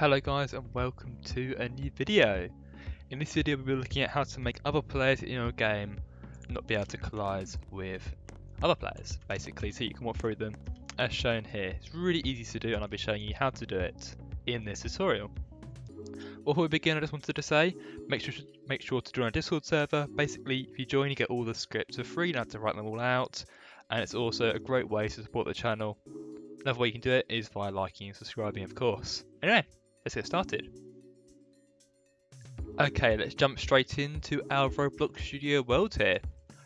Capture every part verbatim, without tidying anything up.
Hello guys and welcome to a new video. In this video we'll be looking at how to make other players in your game not be able to collide with other players, basically, so you can walk through them as shown here. It's really easy to do and I'll be showing you how to do it in this tutorial. Before we begin, I just wanted to say make sure make sure to join our Discord server. Basically, if you join you get all the scripts for free, you don't have to write them all out, and it's also a great way to support the channel. Another way you can do it is via liking and subscribing, of course. Anyway, let's get started. Okay, let's jump straight into our Roblox Studio world here.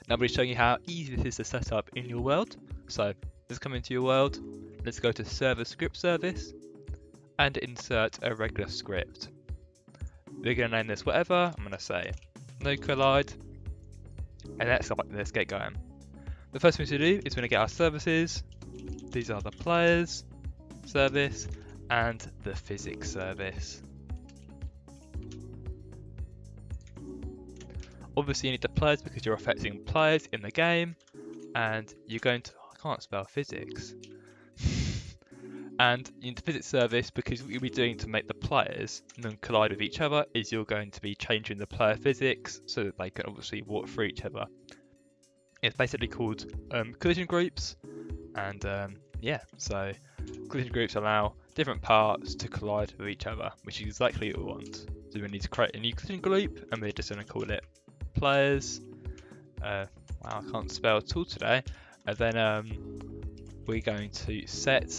Now I'll be showing you how easy this is to set up in your world. So let's come into your world, let's go to server script service and insert a regular script. We're going to name this whatever. I'm going to say no collide, and let's, let's get going. The first thing to do is we're going to get our services. These are the players service and the physics service. Obviously you need the players because you're affecting players in the game, and you're going to oh, I can't spell physics and you need the physics service because what you'll be doing to make the players non collide with each other is you're going to be changing the player physics so that they can obviously walk through each other. It's basically called um, collision groups, and um, yeah, so collision groups allow different parts to collide with each other, which is exactly what we want. So we need to create a new collision group, and we're just going to call it players. Uh, wow, I can't spell at all today. And then um, we're going to set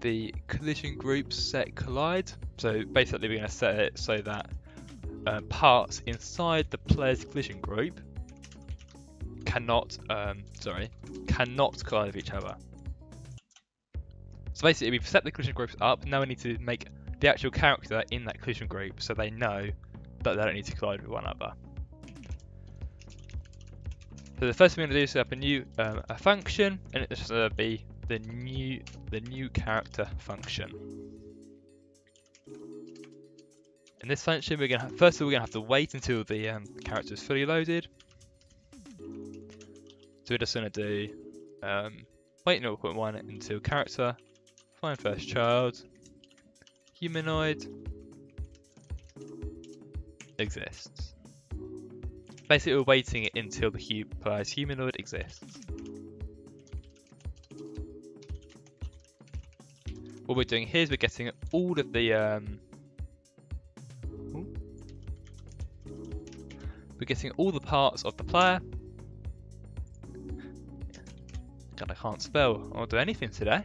the collision group set collide. So basically, we're going to set it so that uh, parts inside the players collision group cannot, um, sorry, cannot collide with each other. So basically we've set the collision groups up, now we need to make the actual character in that collision group so they know that they don't need to collide with one another. So the first thing we're going to do is set up a new um, a function, and it's going to be the new, the new character function. In this function we're going to have, first of all we're going to have to wait until the um, character is fully loaded. So we're just going to do um, wait zero point one until character. Find first child, humanoid, exists. Basically we're waiting it until the hu player's humanoid exists. What we're doing here is we're getting all of the um, we're getting all the parts of the player. God, I can't spell or do anything today.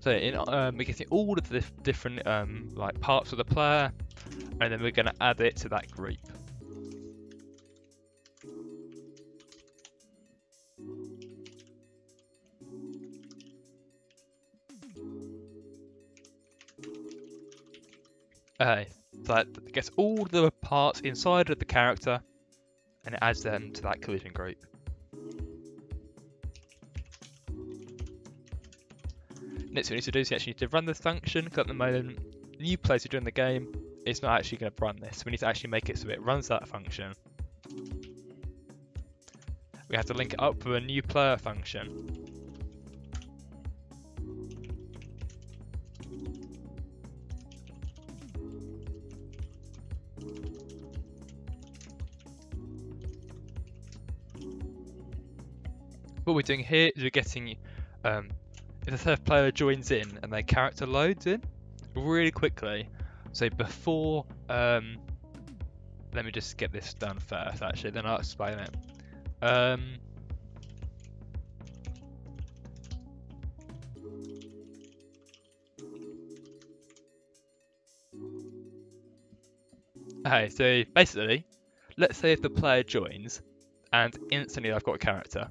So in, um, we're getting all of the different um, like parts of the player, and then we're going to add it to that group. Okay, so that gets all the parts inside of the character, and it adds them to that collision group. Next thing we need to do is we actually need to run this function, because at the moment new players who join the game, it's not actually going to run this. We need to actually make it so it runs that function. We have to link it up with a new player function. What we're doing here is we're getting um, if the third player joins in and their character loads in really quickly, so before um let me just get this done first actually, then I'll explain it. Um okay, so basically let's say if the player joins and instantly I've got a character,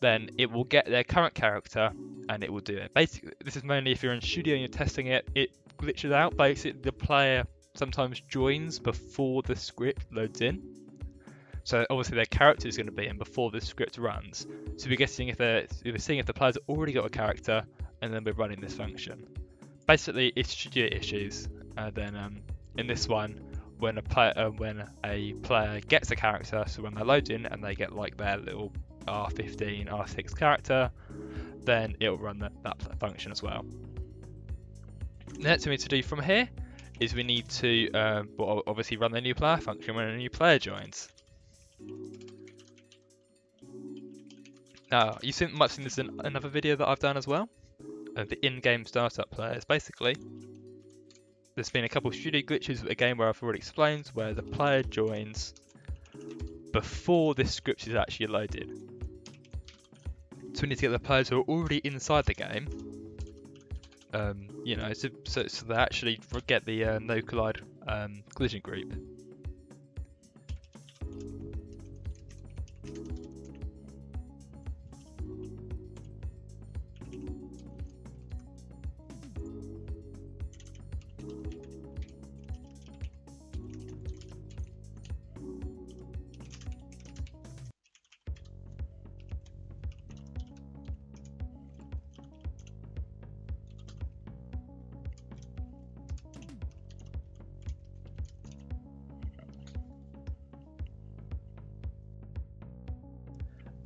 then it will get their current character and it will do it. Basically, this is mainly if you're in studio and you're testing it, it glitches out. Basically, the player sometimes joins before the script loads in. So obviously their character is going to be in before the script runs. So we're guessing if they're, we're seeing if the player's already got a character, and then we're running this function. Basically, it's studio issues. And then um, in this one, when a player uh, when a player gets a character, so when they're loading and they get like their little R fifteen, R six character, then it'll run that, that function as well. The next thing we need to do from here is we need to um, obviously run the new player function when a new player joins. Now, you've seen much in this in another video that I've done as well, uh, the in-game startup player. It's basically, there's been a couple of studio glitches with the game where I've already explained, where the player joins before this script is actually loaded. So we need to get the players who are already inside the game, um, you know, so, so, so they actually get the uh, no collide um, collision group.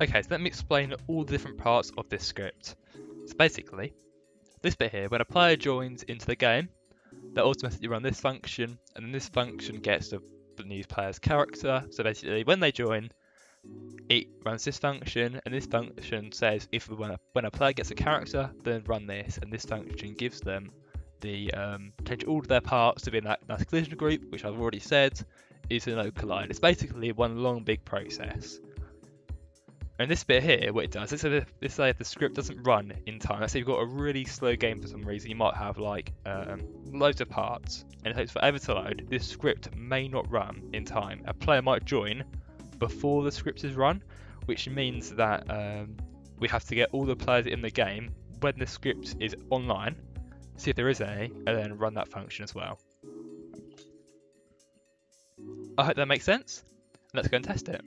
Okay, so let me explain all the different parts of this script. So basically, this bit here, when a player joins into the game, they'll automatically run this function, and then this function gets the new player's character. So basically, when they join, it runs this function, and this function says if when a, when a player gets a character, then run this, and this function gives them the um, change all of their parts to be in that nice collision group, which I've already said is a no collide. It's basically one long big process. And this bit here, what it does, let's say, let's say if the script doesn't run in time, let's say you've got a really slow game for some reason, you might have like um, loads of parts, and it takes forever to load, this script may not run in time. A player might join before the script is run, which means that um, we have to get all the players in the game when the script is online, see if there is any, and then run that function as well. I hope that makes sense. Let's go and test it.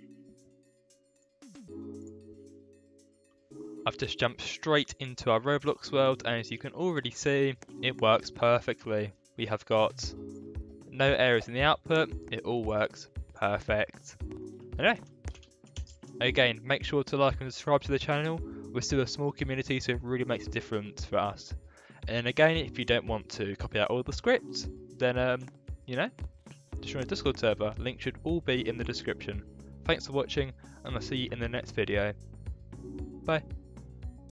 I've just jumped straight into our Roblox world, and as you can already see, it works perfectly. We have got no errors in the output, it all works perfect. Anyway, again, make sure to like and subscribe to the channel. We're still a small community, so it really makes a difference for us. And again, if you don't want to copy out all the scripts, then, um, you know, just join a Discord server. Link should all be in the description. Thanks for watching, and I'll see you in the next video. Bye.